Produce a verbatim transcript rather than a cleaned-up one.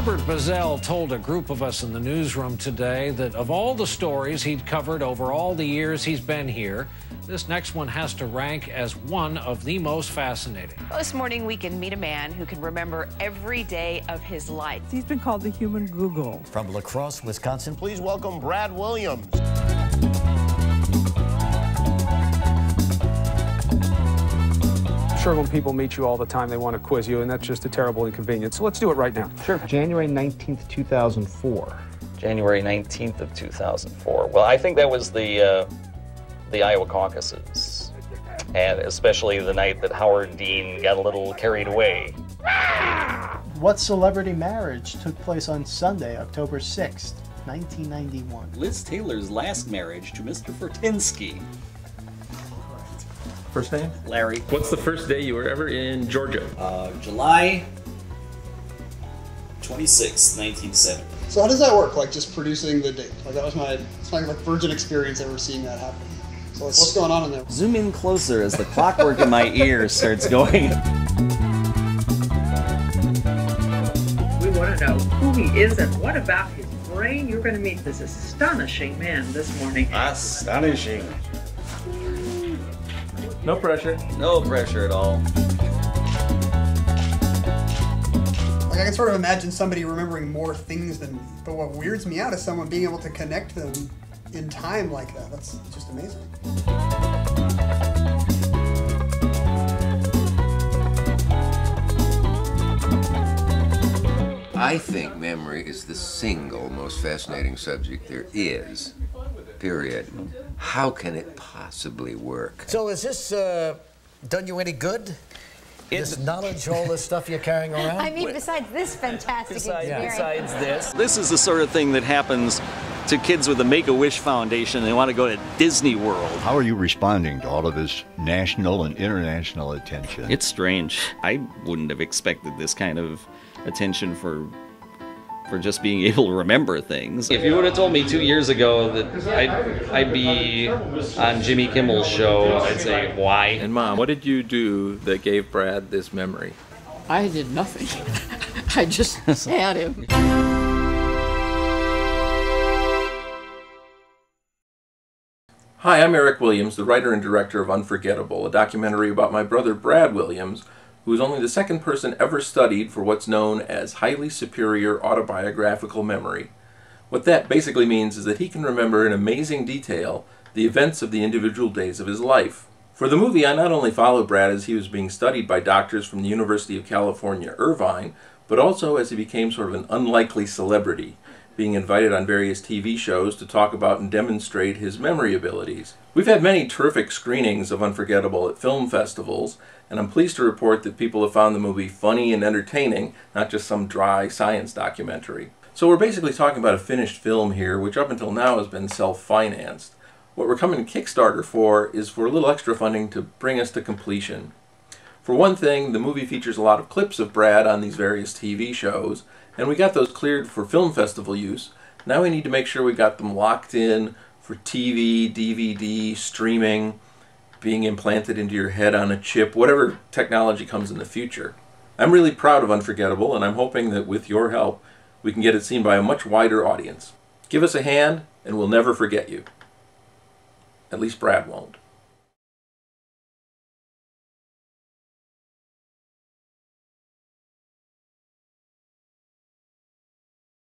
Robert Bezell told a group of us in the newsroom today that of all the stories he'd covered over all the years he's been here, this next one has to rank as one of the most fascinating. Well, this morning we can meet a man who can remember every day of his life. He's been called the human Google. From La Crosse, Wisconsin, please welcome Brad Williams. I'm sure when people meet you all the time, they want to quiz you, and that's just a terrible inconvenience. So let's do it right now. Sure. January nineteenth, two thousand four. January nineteenth of two thousand four. Well, I think that was the, uh, the Iowa caucuses, and especially the night that Howard Dean got a little carried away. What celebrity marriage took place on Sunday, October sixth, nineteen ninety-one? Liz Taylor's last marriage to Mister Furtinsky. First name? Larry. What's the first day you were ever in Georgia? Uh, July twenty-sixth, nineteen seventy. So how does that work? Like just producing the date? Like that was my, it's my like virgin experience ever seeing that happen. So like, what's going on in there? Zoom in closer as the clockwork in my ear starts going. We want to know who he is and what about his brain. You're going to meet this astonishing man this morning. Astonishing. No pressure. No pressure at all. Like, I can sort of imagine somebody remembering more things than me, but what weirds me out is someone being able to connect them in time like that. That's just amazing. I think memory is the single most fascinating subject there is. Period. How can it possibly work? So has this uh, done you any good? It's this knowledge, all this stuff you're carrying around? I mean, besides this fantastic besides, experience. Besides this. This is the sort of thing that happens to kids with the Make-A-Wish Foundation. They want to go to Disney World. How are you responding to all of this national and international attention? It's strange. I wouldn't have expected this kind of attention for... for just being able to remember things. If you would have told me two years ago that I'd, I'd be on Jimmy Kimmel's show, I'd say, why? And Mom, what did you do that gave Brad this memory? I did nothing. I just had him. Hi, I'm Eric Williams, the writer and director of Unforgettable, a documentary about my brother Brad Williams, who is only the second person ever studied for what's known as highly superior autobiographical memory. What that basically means is that he can remember in amazing detail the events of the individual days of his life. For the movie, I not only followed Brad as he was being studied by doctors from the University of California, Irvine, but also as he became sort of an unlikely celebrity, being invited on various T V shows to talk about and demonstrate his memory abilities. We've had many terrific screenings of Unforgettable at film festivals, and I'm pleased to report that people have found the movie funny and entertaining, not just some dry science documentary. So we're basically talking about a finished film here, which up until now has been self-financed. What we're coming to Kickstarter for is for a little extra funding to bring us to completion. For one thing, the movie features a lot of clips of Brad on these various T V shows, and we got those cleared for film festival use. Now we need to make sure we got them locked in for T V, D V D, streaming, being implanted into your head on a chip, whatever technology comes in the future. I'm really proud of Unforgettable, and I'm hoping that with your help, we can get it seen by a much wider audience. Give us a hand, and we'll never forget you. At least Brad won't.